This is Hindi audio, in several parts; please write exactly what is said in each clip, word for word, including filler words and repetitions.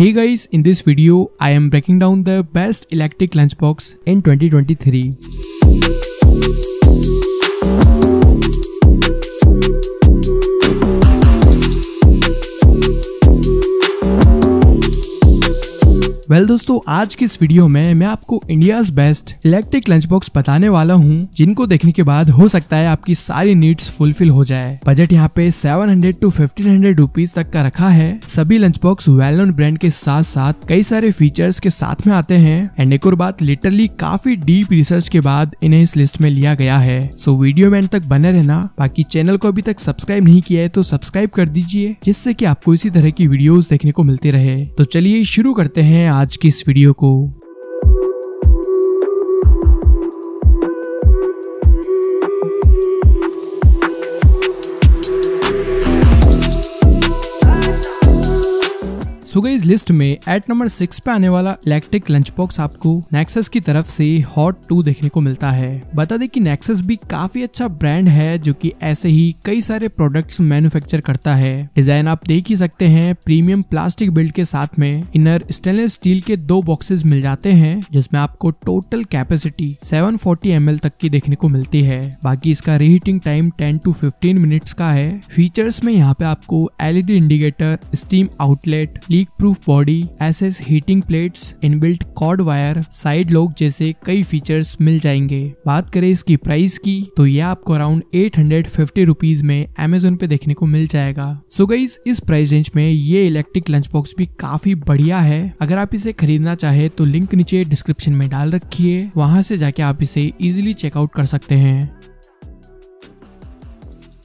Hey guys, in this video, I am breaking down the best electric lunchbox in twenty twenty-three. Well well, दोस्तों आज के इस वीडियो में मैं आपको India's best electric lunch box बताने वाला हूं, जिनको देखने के बाद हो सकता है आपकी सारी नीड्स फुलफिल हो जाए। बजट यहां पे सात सौ टू पंद्रह सौ रुपीस तक का रखा है। सभी lunch box well known brand के साथ साथ कई सारे फीचर्स के साथ में आते हैं एंड एक और बात, लिटरली काफी डीप रिसर्च के बाद इन्हें इस लिस्ट में लिया गया है। सो so, वीडियो में एंड तक बने रहना। बाकी चैनल को अभी तक सब्सक्राइब नहीं किया है तो सब्सक्राइब कर दीजिए, जिससे की आपको इसी तरह की वीडियोज देखने को मिलती रहे। तो चलिए शुरू करते हैं आज की इस वीडियो को। सो गाइस, लिस्ट में एट नंबर सिक्स पे आने वाला इलेक्ट्रिक लंच बॉक्स आपको नेक्सस की तरफ से हॉट टू देखने को मिलता है। बता दें कि नेक्सस भी काफी अच्छा ब्रांड है जो कि ऐसे ही कई सारे प्रोडक्ट्स मैन्युफैक्चर करता है। डिजाइन आप देख ही सकते हैं, प्रीमियम प्लास्टिक बिल्ड के साथ में इनर स्टेनलेस स्टील के दो बॉक्सेस मिल जाते हैं, जिसमें आपको total capacity seven forty M L तक की देखने को मिलती है। बाकी इसका reheating time ten to fifteen minutes का है। फीचर्स में यहाँ पे आपको LED indicator, steam outlet, leak proof body, SS heating plates, inbuilt cord wire, side lock जैसे कई फीचर्स मिल जाएंगे। बात करें इसकी प्राइस की तो यह आपको around eight hundred fifty rupees में अमेजोन पे देखने को मिल जाएगा। सो गाइस, इस प्राइस रेंज में ये इलेक्ट्रिक लंच बॉक्स भी काफी बढ़िया है। अगर आप इसे खरीदना चाहे तो लिंक नीचे डिस्क्रिप्शन में डाल रखिए, वहां से जाके आप इसे इजिली चेकआउट कर सकते हैं।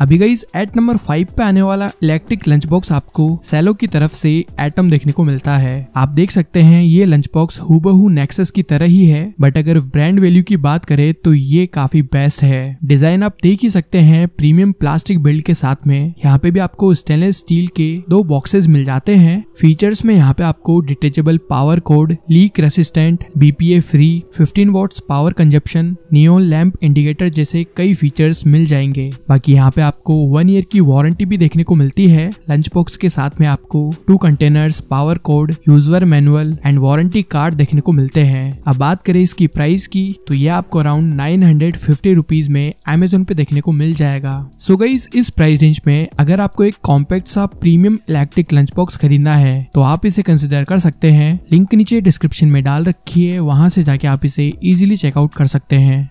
अभी गाइज एट नंबर फाइव पे आने वाला इलेक्ट्रिक लंच बॉक्स आपको सेलो की तरफ से एटम देखने को मिलता है। आप देख सकते हैं ये लंच बॉक्स हूबहू नेक्सस की तरह ही है, बट अगर ब्रांड वैल्यू की बात करें तो ये काफी बेस्ट है। डिजाइन आप देख ही सकते हैं, प्रीमियम प्लास्टिक बिल्ड के साथ में यहाँ पे भी आपको स्टेनलेस स्टील के दो बॉक्सेस मिल जाते हैं। फीचर्स में यहाँ पे आपको detachable power cord, leak resistant, BPA free, fifteen watts power consumption, neon lamp indicator जैसे कई फीचर्स मिल जाएंगे। बाकी यहाँ पे आपको वन ईयर की वारंटी भी देखने को मिलती है। लंच बॉक्स के साथ में आपको two containers, power cord, user manual and warranty card देखने को मिलते हैं। अब बात करें इसकी प्राइस की तो यह आपको around nine hundred fifty rupees में अमेजोन पे देखने को मिल जाएगा। सो गाइस, इस प्राइस रेंज में अगर आपको एक कॉम्पैक्ट सा प्रीमियम इलेक्ट्रिक लंच बॉक्स खरीदना है तो आप इसे कंसिडर कर सकते हैं। लिंक नीचे डिस्क्रिप्शन में डाल रखिए, वहां से जाके आप इसे इजिली चेकआउट कर सकते हैं।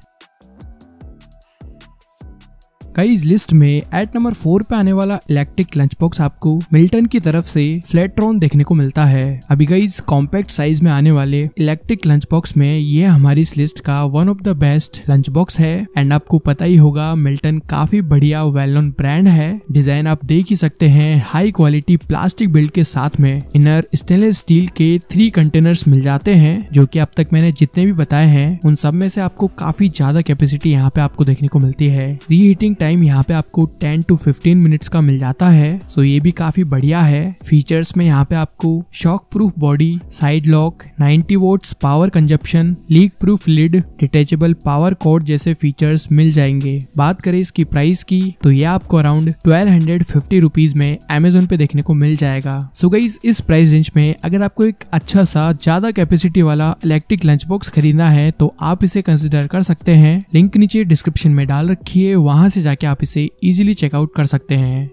गाइस, लिस्ट में एट नंबर फोर पे आने वाला इलेक्ट्रिक लंच बॉक्स आपको मिल्टन की तरफ से फ्लैट्रॉन देखने को मिलता है। अभी गाइस, कॉम्पैक्ट साइज में आने वाले इलेक्ट्रिक लंच बॉक्स में ये हमारी इस लिस्ट का one of the best lunch box है एंड आपको पता ही होगा मिल्टन काफी बढ़िया वेल नोन ब्रांड है। डिजाइन आप देख ही सकते हैं, हाई क्वालिटी प्लास्टिक बिल्ड के साथ में इनर स्टेनलेस स्टील के थ्री कंटेनर्स मिल जाते हैं, जो की अब तक मैंने जितने भी बताए हैं उन सब में से आपको काफी ज्यादा कैपेसिटी यहाँ पे आपको देखने को मिलती है। रीहीटिंग टाइम यहाँ पे आपको टेन टू फिफ्टीन मिनट्स का मिल जाता है, सो ये भी काफी बढ़िया है। फीचर्स में यहाँ पे आपको shock proof body, side lock, ninety watts power consumption, leak proof lid, detachable power cord जैसे फीचर्स मिल जाएंगे। बात करें इसकी प्राइस की तो ये आपको around twelve hundred fifty rupees में अमेजोन पे देखने को मिल जाएगा। सो गाइस, इस प्राइस रेंज में अगर आपको एक अच्छा सा ज्यादा कैपेसिटी वाला इलेक्ट्रिक लंच बॉक्स खरीदना है तो आप इसे कंसिडर कर सकते हैं। लिंक नीचे डिस्क्रिप्शन में डाल रखिए, वहां से जाके आप इसे इजीली चेकआउट कर सकते हैं।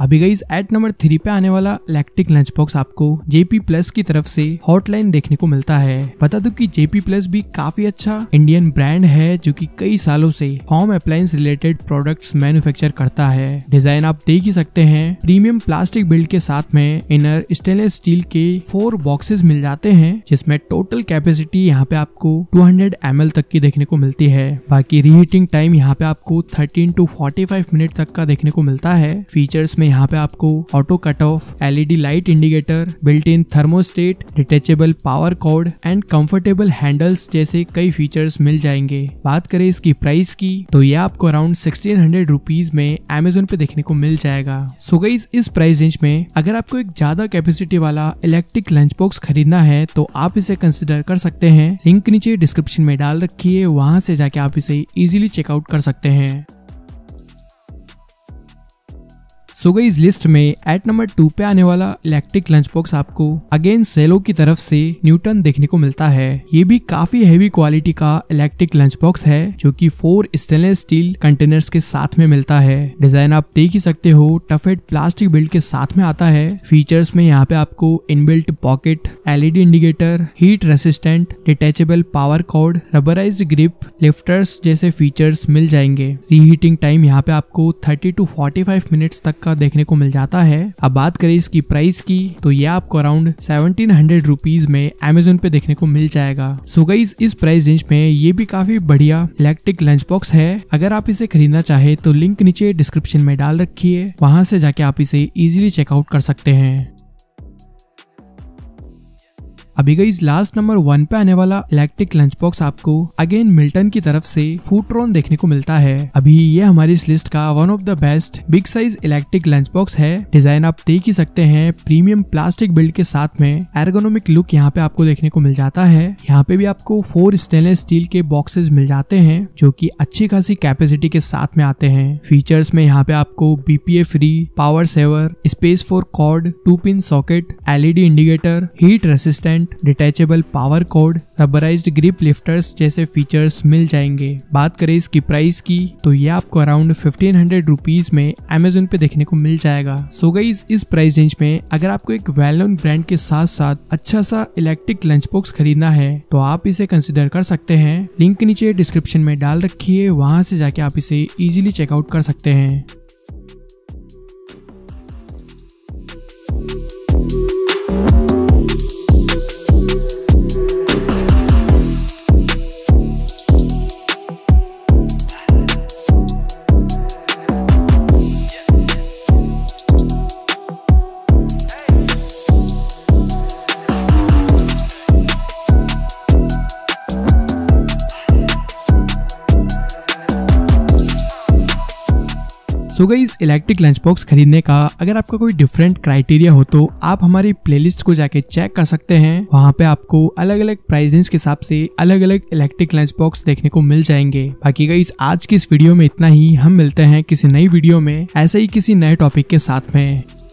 अभी गाइस एट नंबर थ्री पे आने वाला इलेक्ट्रिक लंच बॉक्स आपको जेपी प्लस की तरफ से हॉटलाइन देखने को मिलता है। बता दूं कि जेपी प्लस भी काफी अच्छा इंडियन ब्रांड है जो कि कई सालों से home appliance related products manufacture करता है। डिजाइन आप देख ही सकते हैं, प्रीमियम प्लास्टिक बिल्ड के साथ में इनर स्टेनलेस स्टील के फोर बॉक्सेस मिल जाते हैं, जिसमें टोटल कैपेसिटी यहाँ पे आपको टू हंड्रेड एम एल तक की देखने को मिलती है। बाकी रीहीटिंग टाइम यहाँ पे आपको thirteen to forty five minute तक का देखने को मिलता है। फीचर्स में यहाँ पे आपको auto cut off, LED light indicator, built in thermostat, detachable power cord and comfortable handles जैसे कई फीचर्स मिल जाएंगे। बात करें इसकी प्राइस की तो यह आपको अराउंड सिक्सटीन हंड्रेड रुपीज में अमेजोन पे देखने को मिल जाएगा। सो गाइस, इस प्राइस रेंज में अगर आपको एक ज्यादा कैपेसिटी वाला इलेक्ट्रिक लंच बॉक्स खरीदना है तो आप इसे कंसिडर कर सकते हैं। लिंक नीचे डिस्क्रिप्शन में डाल रखिए, वहां से जाके आप इसे इजिली चेकआउट कर सकते हैं। सो so इस लिस्ट में एट नंबर टू पे आने वाला इलेक्ट्रिक लंच बॉक्स आपको अगेन सेलो की तरफ से न्यूटन देखने को मिलता है। ये भी काफी हैवी क्वालिटी का इलेक्ट्रिक लंच बॉक्स है जो कि फोर स्टेनलेस स्टील कंटेनर्स के साथ में मिलता है। डिजाइन आप देख ही सकते हो, टफेड प्लास्टिक बिल्ड के साथ में आता है। फीचर्स में यहाँ पे आपको inbuilt pocket, LED indicator, heat resistant, detachable power cord, rubberised grip, lifters जैसे फीचर्स मिल जाएंगे। रीहीटिंग टाइम यहाँ पे आपको thirty to forty five minutes तक का देखने को मिल जाता है। अब बात करें इसकी प्राइस की तो यह आपको अराउंड सेवनटीन हंड्रेड रुपीज में अमेजोन पे देखने को मिल जाएगा। सो गाइस इस प्राइस रेंज में ये भी काफी बढ़िया इलेक्ट्रिक लंच बॉक्स है। अगर आप इसे खरीदना चाहे तो लिंक नीचे डिस्क्रिप्शन में डाल रखी है, वहां से जाके आप इसे इजीली चेकआउट कर सकते हैं। अभी गाइस लास्ट नंबर वन पे आने वाला इलेक्ट्रिक लंच बॉक्स आपको अगेन मिल्टन की तरफ से फूट्रॉन देखने को मिलता है। अभी ये हमारी इस लिस्ट का one of the best big size electric lunch box है। डिजाइन आप देख ही सकते हैं, प्रीमियम प्लास्टिक बिल्ड के साथ में एर्गोनोमिक लुक यहाँ पे आपको देखने को मिल जाता है। यहाँ पे भी आपको फोर स्टेनलेस स्टील के बॉक्सेस मिल जाते हैं जो की अच्छी खासी कैपेसिटी के साथ में आते हैं। फीचर्स में यहाँ पे आपको BPA free, power saver, space for cord, two pin socket, LED indicator, heat resistant, detachable power cord, rubberised grip, lifters जैसे फीचर्स मिल जाएंगे। बात करें इसकी प्राइस की तो ये आपको अराउंड फिफ्टीन हंड्रेड रुपीज में अमेजोन पे देखने को मिल जाएगा। सो गाइस इस प्राइस रेंज में अगर आपको एक वेल नोन ब्रांड के साथ साथ अच्छा सा इलेक्ट्रिक लंच बॉक्स खरीदना है तो आप इसे कंसिडर कर सकते हैं। लिंक नीचे डिस्क्रिप्शन में डाल रखी है, वहां से जाके आप इसे इजीली चेकआउट कर सकते हैं। So guys electric lunch box खरीदने का अगर आपका कोई डिफरेंट क्राइटेरिया हो तो आप हमारी प्लेलिस्ट को जाके चेक कर सकते हैं। वहां पे आपको अलग अलग प्राइस रेंज के हिसाब से अलग अलग इलेक्ट्रिक लंच बॉक्स देखने को मिल जाएंगे। बाकी गाइस आज की इस वीडियो में इतना ही। हम मिलते हैं किसी नई वीडियो में ऐसे ही किसी नए टॉपिक के साथ में।